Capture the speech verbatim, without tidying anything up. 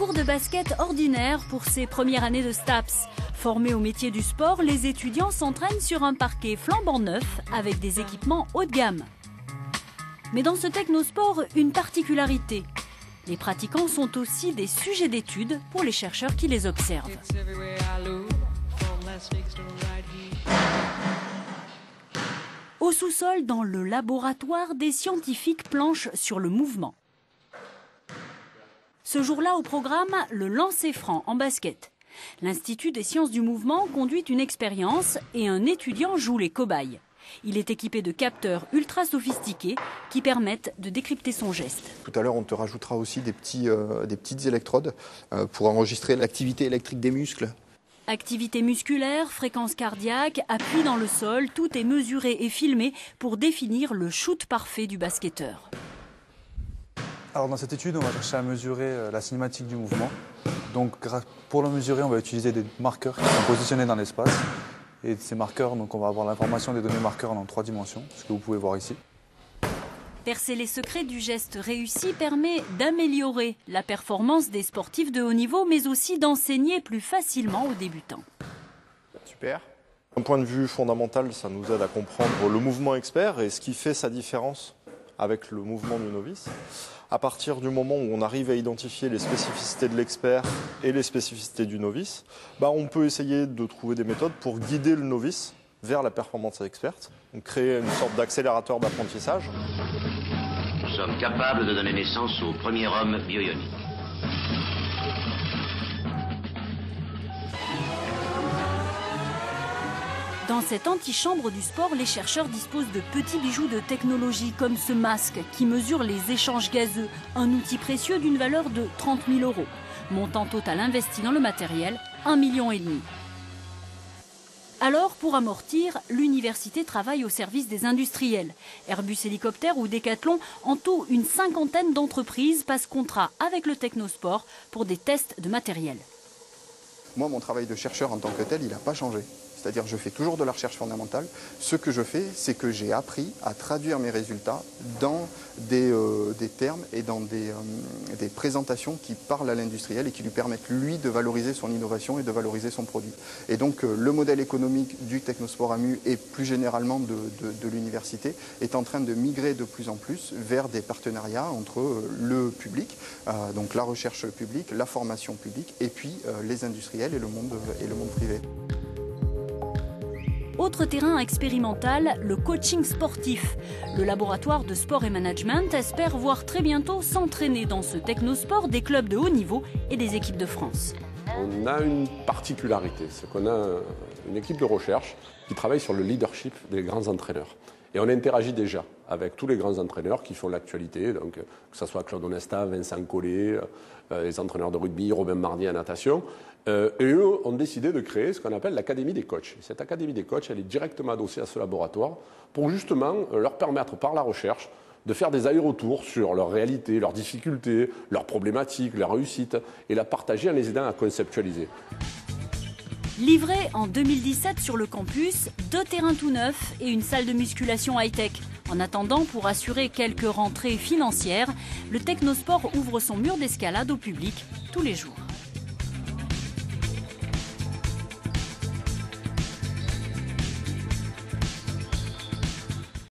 cours de basket ordinaire pour ces premières années de STAPS. Formés au métier du sport, les étudiants s'entraînent sur un parquet flambant neuf avec des équipements haut de gamme. Mais dans ce technosport, une particularité. Les pratiquants sont aussi des sujets d'études pour les chercheurs qui les observent. Au sous-sol, dans le laboratoire, des scientifiques planchent sur le mouvement. Ce jour-là, au programme, le lancer franc en basket. L'Institut des Sciences du Mouvement conduit une expérience et un étudiant joue les cobayes. Il est équipé de capteurs ultra sophistiqués qui permettent de décrypter son geste. Tout à l'heure, on te rajoutera aussi des, petits, euh, des petites électrodes euh, pour enregistrer l'activité électrique des muscles. Activité musculaire, fréquence cardiaque, appui dans le sol, tout est mesuré et filmé pour définir le shoot parfait du basketteur. Alors dans cette étude, on va chercher à mesurer la cinématique du mouvement. Donc pour le mesurer, on va utiliser des marqueurs qui sont positionnés dans l'espace. Et ces marqueurs, donc on va avoir l'information des données marqueurs en trois dimensions, ce que vous pouvez voir ici. Percer les secrets du geste réussi permet d'améliorer la performance des sportifs de haut niveau, mais aussi d'enseigner plus facilement aux débutants. Super. D'un point de vue fondamental, ça nous aide à comprendre le mouvement expert et ce qui fait sa différence avec le mouvement du novice. À partir du moment où on arrive à identifier les spécificités de l'expert et les spécificités du novice, bah on peut essayer de trouver des méthodes pour guider le novice vers la performance experte, donc créer une sorte d'accélérateur d'apprentissage. Nous sommes capables de donner naissance au premier homme bio-ionique. Dans cette antichambre du sport, les chercheurs disposent de petits bijoux de technologie comme ce masque qui mesure les échanges gazeux, un outil précieux d'une valeur de trente mille euros. Montant total investi dans le matériel, un virgule cinq million. Alors, pour amortir, l'université travaille au service des industriels. Airbus, Hélicoptère ou Decathlon, en tout une cinquantaine d'entreprises passent contrat avec le technosport pour des tests de matériel. Moi, mon travail de chercheur en tant que tel, il n'a pas changé. C'est-à-dire je fais toujours de la recherche fondamentale. Ce que je fais, c'est que j'ai appris à traduire mes résultats dans des, euh, des termes et dans des, euh, des présentations qui parlent à l'industriel et qui lui permettent, lui, de valoriser son innovation et de valoriser son produit. Et donc euh, le modèle économique du Technosport A M U et plus généralement de, de, de l'université est en train de migrer de plus en plus vers des partenariats entre euh, le public, euh, donc la recherche publique, la formation publique et puis euh, les industriels et le monde, et le monde privé. Autre terrain expérimental, le coaching sportif. Le laboratoire de sport et management espère voir très bientôt s'entraîner dans ce technosport des clubs de haut niveau et des équipes de France. On a une particularité, c'est qu'on a une équipe de recherche qui travaille sur le leadership des grands entraîneurs. Et on interagit déjà avec tous les grands entraîneurs qui font l'actualité, donc que ce soit Claude Onesta, Vincent Collet, euh, les entraîneurs de rugby, Robin Mardi à natation. Euh, et eux ont décidé de créer ce qu'on appelle l'Académie des coachs. Et cette Académie des coachs, elle est directement adossée à ce laboratoire pour justement euh, leur permettre, par la recherche, de faire des allers-retours sur leur réalité, leurs difficultés, leurs problématiques, leurs réussites, et la partager en les aidant à conceptualiser. Livré en deux mille dix-sept sur le campus, deux terrains tout neufs et une salle de musculation high-tech. En attendant, pour assurer quelques rentrées financières, le technosport ouvre son mur d'escalade au public tous les jours.